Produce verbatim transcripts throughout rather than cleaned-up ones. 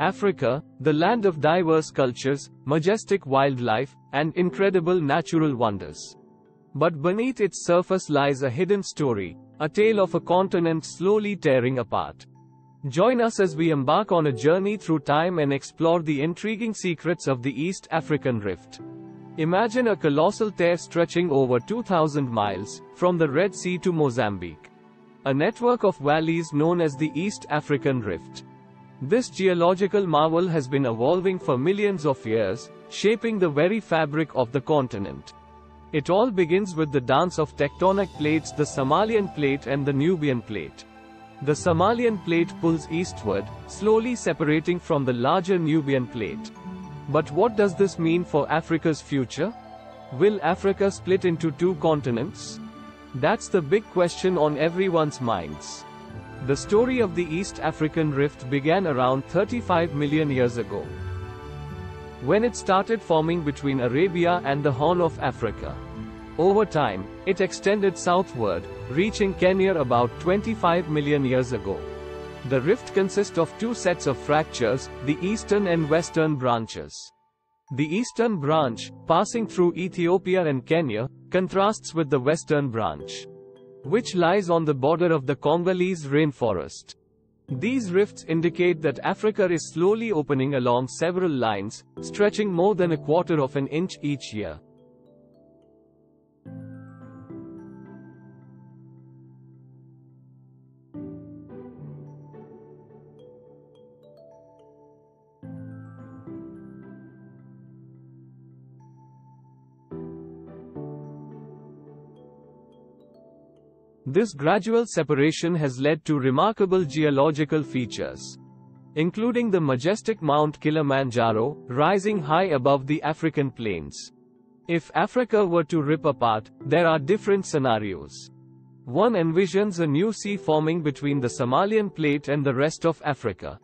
Africa, the land of diverse cultures, majestic wildlife, and incredible natural wonders. But beneath its surface lies a hidden story, a tale of a continent slowly tearing apart. Join us as we embark on a journey through time and explore the intriguing secrets of the East African Rift. Imagine a colossal tear stretching over two thousand miles, from the Red Sea to Mozambique. A network of valleys known as the East African Rift. This geological marvel has been evolving for millions of years, shaping the very fabric of the continent. It all begins with the dance of tectonic plates, the Somalian plate and the Nubian plate. The Somalian plate pulls eastward, slowly separating from the larger Nubian plate. But what does this mean for Africa's future? Will Africa split into two continents? That's the big question on everyone's minds. The story of the East African Rift began around thirty-five million years ago, when it started forming between Arabia and the Horn of Africa. Over time, it extended southward, reaching Kenya about twenty-five million years ago. The rift consists of two sets of fractures, the eastern and western branches. The eastern branch, passing through Ethiopia and Kenya, contrasts with the western branch, which lies on the border of the Congolese rainforest. These rifts indicate that Africa is slowly opening along several lines, stretching more than a quarter of an inch each year. This gradual separation has led to remarkable geological features, including the majestic Mount Kilimanjaro, rising high above the African plains. If Africa were to rip apart, there are different scenarios. One envisions a new sea forming between the Somalian plate and the rest of Africa.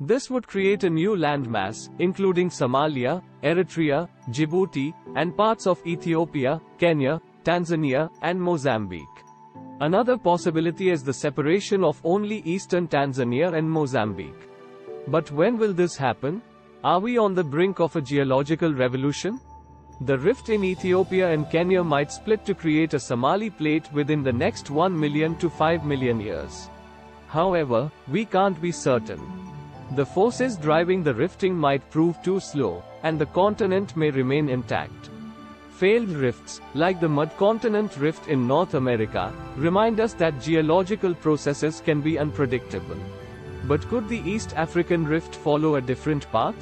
This would create a new landmass, including Somalia, Eritrea, Djibouti, and parts of Ethiopia, Kenya, Tanzania, and Mozambique. Another possibility is the separation of only eastern Tanzania and Mozambique. But when will this happen? Are we on the brink of a geological revolution? The rift in Ethiopia and Kenya might split to create a Somali plate within the next one million to five million years. However, we can't be certain. The forces driving the rifting might prove too slow, and the continent may remain intact. Failed rifts, like the Midcontinent Rift in North America, remind us that geological processes can be unpredictable. But could the East African Rift follow a different path?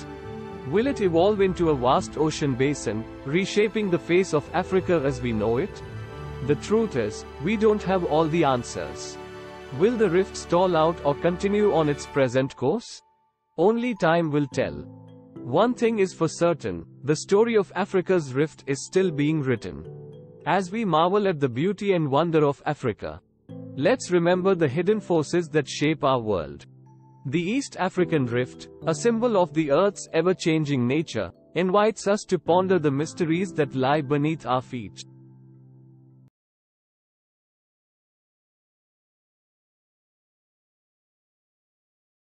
Will it evolve into a vast ocean basin, reshaping the face of Africa as we know it? The truth is, we don't have all the answers. Will the rift stall out or continue on its present course? Only time will tell. One thing is for certain, the story of Africa's rift is still being written. As we marvel at the beauty and wonder of Africa, let's remember the hidden forces that shape our world. The East African Rift, a symbol of the Earth's ever-changing nature, invites us to ponder the mysteries that lie beneath our feet.